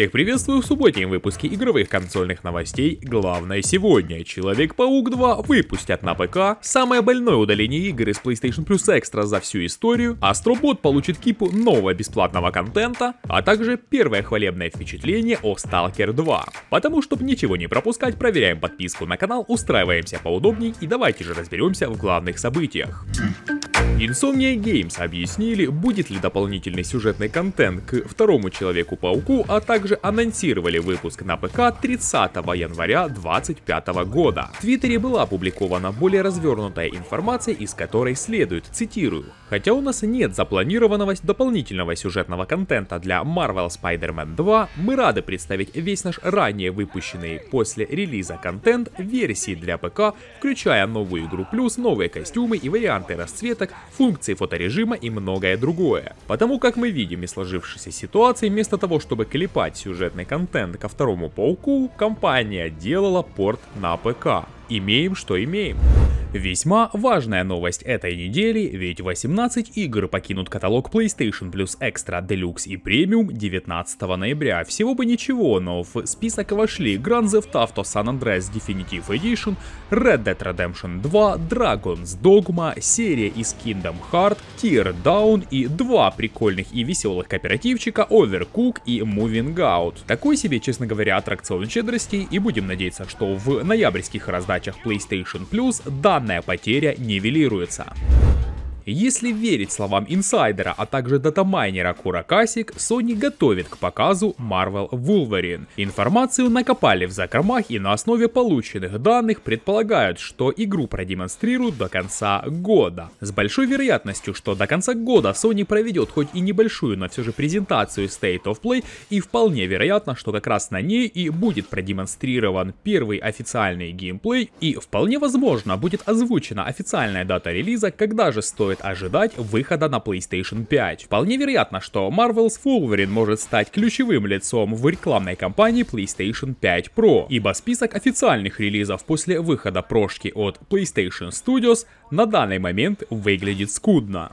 Всех приветствую в субботнем выпуске игровых консольных новостей. Главное сегодня: Человек-паук 2 выпустят на ПК, самое больное удаление игр из PlayStation Plus Extra за всю историю, Astro Bot получит кипу нового бесплатного контента, а также первое хвалебное впечатление о Stalker 2. Потому, чтобы ничего не пропускать, проверяем подписку на канал, устраиваемся поудобней и давайте же разберемся в главных событиях. Insomniac Games объяснили, будет ли дополнительный сюжетный контент к второму Человеку-пауку, а также анонсировали выпуск на ПК 30 января 2025 года. В Твиттере была опубликована более развернутая информация, из которой следует, цитирую: «Хотя у нас нет запланированного дополнительного сюжетного контента для Marvel Spider-Man 2, мы рады представить весь наш ранее выпущенный после релиза контент версии для ПК, включая новую игру плюс, новые костюмы и варианты расцветок, функции фоторежима и многое другое. Потому, как мы видим из сложившейся ситуации, вместо того, чтобы клепать сюжетный контент ко второму пауку, компания делала порт на ПК. Имеем, что имеем». Весьма важная новость этой недели, ведь 18 игр покинут каталог PlayStation Plus Extra, Deluxe и Premium 19 ноября. Всего бы ничего, но в список вошли Grand Theft Auto San Andreas Definitive Edition, Red Dead Redemption 2, Dragon's Dogma, серия из Kingdom Hearts, Teardown и два прикольных и веселых кооперативчика Overcooked и Moving Out. Такой себе, честно говоря, аттракцион щедрости, и будем надеяться, что в ноябрьских раздачах PlayStation Plus данная потеря нивелируется. Если верить словам инсайдера, а также датамайнера Куракасик, Sony готовит к показу Marvel Wolverine. Информацию накопали в закромах и на основе полученных данных предполагают, что игру продемонстрируют до конца года. С большой вероятностью, что до конца года Sony проведет хоть и небольшую, но все же презентацию State of Play, и вполне вероятно, что как раз на ней и будет продемонстрирован первый официальный геймплей, и вполне возможно будет озвучена официальная дата релиза, когда же стоит ожидать выхода на PlayStation 5. Вполне вероятно, что Marvel's Wolverine может стать ключевым лицом в рекламной кампании PlayStation 5 Pro, ибо список официальных релизов после выхода прошки от PlayStation Studios на данный момент выглядит скудно.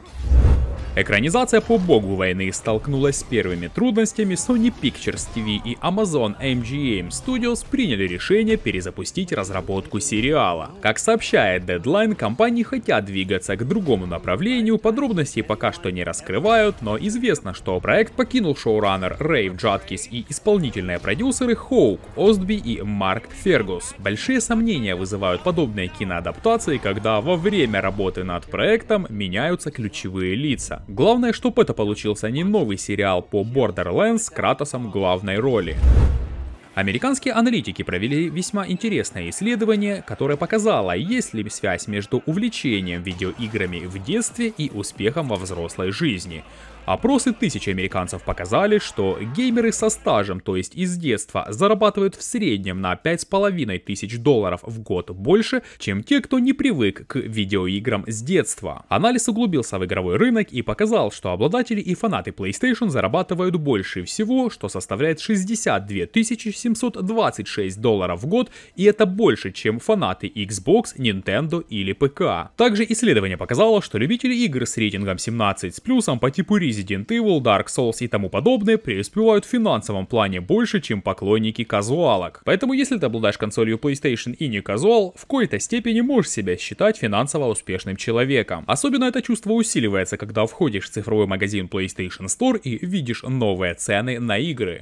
Экранизация по богу войны столкнулась с первыми трудностями. Sony Pictures TV и Amazon MGM Studios приняли решение перезапустить разработку сериала. Как сообщает Deadline, компании хотят двигаться к другому направлению, подробности пока что не раскрывают, но известно, что проект покинул шоураннер Рейв Джадкис и исполнительные продюсеры Хоук, Остби и Марк Фергус. Большие сомнения вызывают подобные киноадаптации, когда во время работы над проектом меняются ключевые лица. Главное, чтобы это получился не новый сериал по Borderlands с Кратосом в главной роли. Американские аналитики провели весьма интересное исследование, которое показало, есть ли связь между увлечением видеоиграми в детстве и успехом во взрослой жизни. Опросы тысячи американцев показали, что геймеры со стажем, то есть из детства, зарабатывают в среднем на $5500 в год больше, чем те, кто не привык к видеоиграм с детства. Анализ углубился в игровой рынок и показал, что обладатели и фанаты PlayStation зарабатывают больше всего, что составляет $62 726 в год, и это больше, чем фанаты Xbox, Nintendo или ПК. Также исследование показало, что любители игр с рейтингом 17 с плюсом по типу Resident Evil, Dark Souls и тому подобное преуспевают в финансовом плане больше, чем поклонники казуалок. Поэтому, если ты обладаешь консолью PlayStation и не казуал, в какой-то степени можешь себя считать финансово успешным человеком. Особенно это чувство усиливается, когда входишь в цифровой магазин PlayStation Store и видишь новые цены на игры.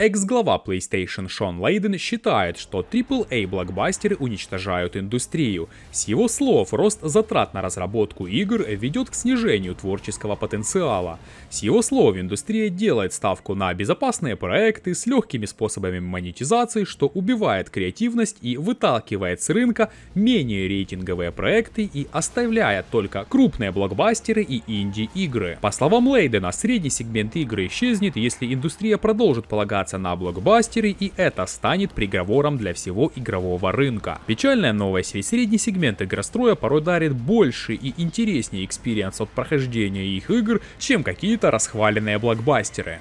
Экс-глава PlayStation Шон Лейден считает, что AAA-блокбастеры уничтожают индустрию. С его слов, рост затрат на разработку игр ведет к снижению творческого потенциала. С его слов, индустрия делает ставку на безопасные проекты с легкими способами монетизации, что убивает креативность и выталкивает с рынка менее рейтинговые проекты и оставляя только крупные блокбастеры и инди-игры. По словам Лейдена, средний сегмент игры исчезнет, если индустрия продолжит полагаться на блокбастеры, и это станет приговором для всего игрового рынка. Печальная новость, ведь средний сегмент игростроя порой дарит больше и интереснее экспириенс от прохождения их игр, чем какие-то расхваленные блокбастеры.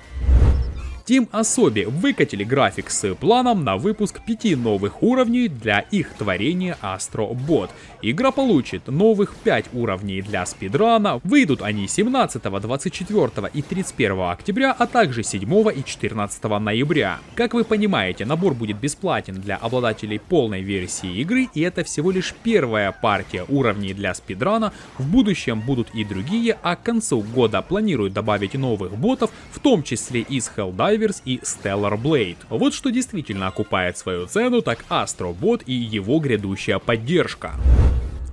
Тим Особи выкатили график с планом на выпуск 5 новых уровней для их творения Astro Bot. Игра получит новых 5 уровней для спидрана. Выйдут они 17, 24 и 31 октября, а также 7 и 14 ноября. Как вы понимаете, набор будет бесплатен для обладателей полной версии игры, и это всего лишь первая партия уровней для спидрана. В будущем будут и другие, а к концу года планируют добавить новых ботов, в том числе из Helldivers и Stellar Blade. Вот что действительно окупает свою цену, так Astro Bot и его грядущая поддержка.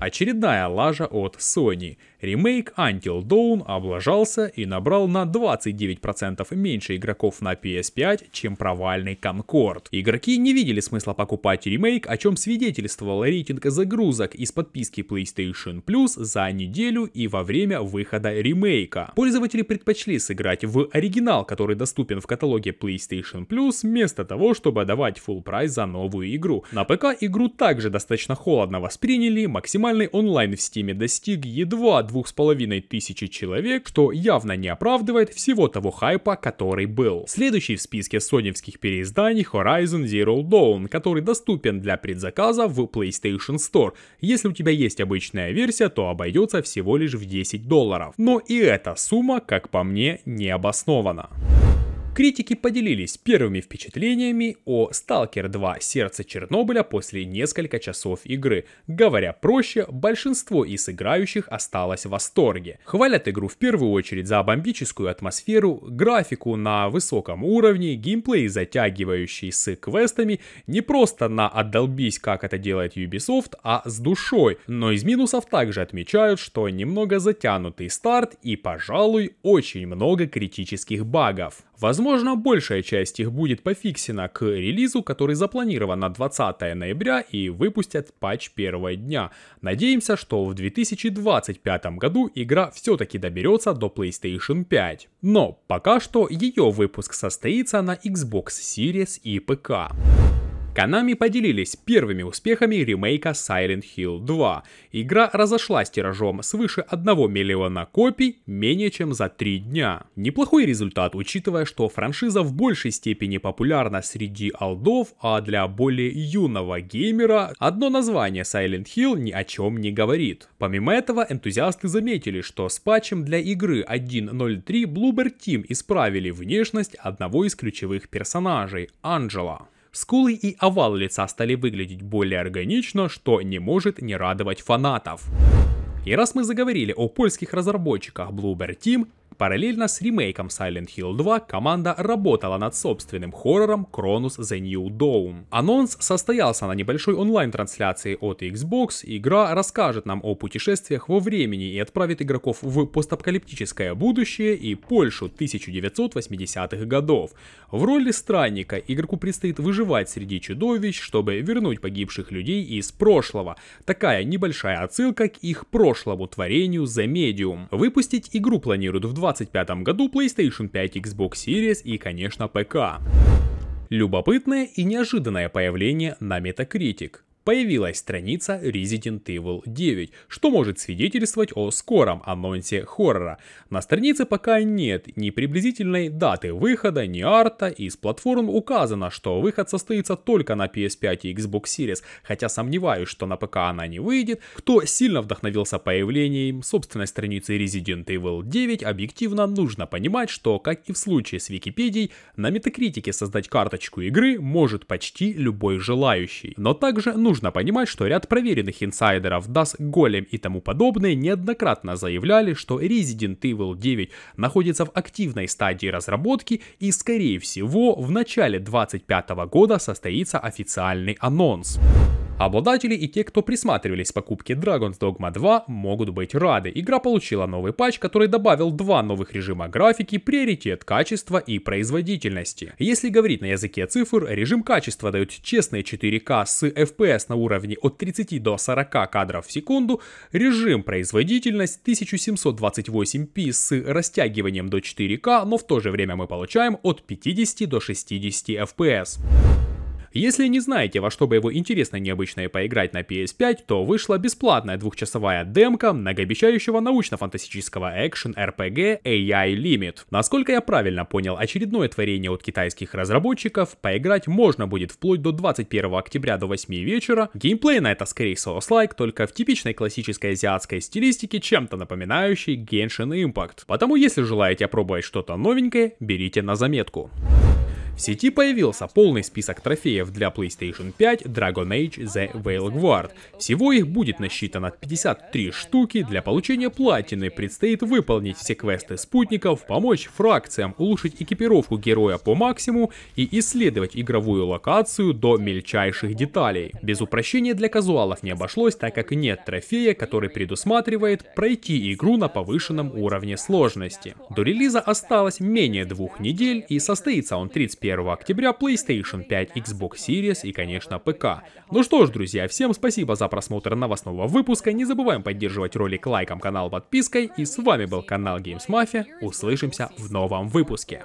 Очередная лажа от Sony. Ремейк Until Dawn облажался и набрал на 29% меньше игроков на PS5, чем провальный Concord. Игроки не видели смысла покупать ремейк, о чем свидетельствовал рейтинг загрузок из подписки PlayStation Plus за неделю и во время выхода ремейка. Пользователи предпочли сыграть в оригинал, который доступен в каталоге PlayStation Plus, вместо того, чтобы отдавать full прайс за новую игру. На ПК игру также достаточно холодно восприняли, максимальный онлайн в Steam достиг едва 2500 человек, что явно не оправдывает всего того хайпа, который был. Следующий в списке соневских переизданий Horizon Zero Dawn, который доступен для предзаказа в PlayStation Store. Если у тебя есть обычная версия, то обойдется всего лишь в $10. Но и эта сумма, как по мне, не обоснована. Критики поделились первыми впечатлениями о Stalker 2: Сердце Чернобыля после нескольких часов игры. Говоря проще, большинство из играющих осталось в восторге. Хвалят игру в первую очередь за бомбическую атмосферу, графику на высоком уровне, геймплей, затягивающий с квестами, не просто на отдолбись, как это делает Ubisoft, а с душой. Но из минусов также отмечают, что немного затянутый старт и, пожалуй, очень много критических багов. Возможно, большая часть их будет пофиксена к релизу, который запланирован на 20 ноября и выпустят патч первого дня. Надеемся, что в 2025 году игра все-таки доберется до PlayStation 5. Но пока что ее выпуск состоится на Xbox Series и ПК. Konami поделились первыми успехами ремейка Silent Hill 2. Игра разошлась тиражом свыше 1 миллиона копий менее чем за 3 дня. Неплохой результат, учитывая, что франшиза в большей степени популярна среди олдов, а для более юного геймера одно название Silent Hill ни о чем не говорит. Помимо этого, энтузиасты заметили, что с патчем для игры 1.03 Bloober Team исправили внешность одного из ключевых персонажей — Анджела. Скулы и овал лица стали выглядеть более органично, что не может не радовать фанатов. И раз мы заговорили о польских разработчиках Bloober Team, параллельно с ремейком Silent Hill 2 команда работала над собственным хоррором Chronos The New Dawn. Анонс состоялся на небольшой онлайн-трансляции от Xbox. Игра расскажет нам о путешествиях во времени и отправит игроков в постапокалиптическое будущее и Польшу 1980-х годов. В роли странника игроку предстоит выживать среди чудовищ, чтобы вернуть погибших людей из прошлого. Такая небольшая отсылка к их прошлому творению The Medium. Выпустить игру планируют в 2025 году PlayStation 5, Xbox Series и, конечно, ПК. Любопытное и неожиданное появление на Metacritic. Появилась страница Resident Evil 9, что может свидетельствовать о скором анонсе хоррора. На странице пока нет ни приблизительной даты выхода, ни арта, и с платформ указано, что выход состоится только на PS5 и Xbox Series, хотя сомневаюсь, что на ПК она не выйдет. Кто сильно вдохновился появлением собственной страницы Resident Evil 9, объективно нужно понимать, что, как и в случае с Википедией, на Метакритике создать карточку игры может почти любой желающий. Но также нужно понимать, что ряд проверенных инсайдеров, DAS, Голем и тому подобное, неоднократно заявляли, что Resident Evil 9 находится в активной стадии разработки и, скорее всего, в начале 2025 года состоится официальный анонс. Обладатели и те, кто присматривались к покупке Dragon's Dogma 2, могут быть рады. Игра получила новый патч, который добавил 2 новых режима графики, приоритет качества и производительности. Если говорить на языке цифр, режим качества дает честные 4К с FPS на уровне от 30 до 40 кадров в секунду, режим производительность 1728p с растягиванием до 4К, но в то же время мы получаем от 50 до 60 FPS. Если не знаете, во что бы его интересно и необычное поиграть на PS5, то вышла бесплатная двухчасовая демка многообещающего научно-фантастического экшен-РПГ AI Limit. Насколько я правильно понял очередное творение от китайских разработчиков, поиграть можно будет вплоть до 21 октября до 8 вечера. Геймплей на это скорее соус-лайк, только в типичной классической азиатской стилистике, чем-то напоминающей Genshin Impact. Потому если желаете опробовать что-то новенькое, берите на заметку. В сети появился полный список трофеев для PlayStation 5 Dragon Age The Veilguard. Всего их будет насчитано 53 штуки. Для получения платины предстоит выполнить все квесты спутников, помочь фракциям, улучшить экипировку героя по максимуму и исследовать игровую локацию до мельчайших деталей. Без упрощения для казуалов не обошлось, так как нет трофея, который предусматривает пройти игру на повышенном уровне сложности. До релиза осталось менее 2 недель и состоится он 31 октября, PlayStation 5, Xbox Series и, конечно, ПК. Ну что ж, друзья, всем спасибо за просмотр новостного выпуска, не забываем поддерживать ролик лайком, канал подпиской, и с вами был канал Games Mafia, услышимся в новом выпуске.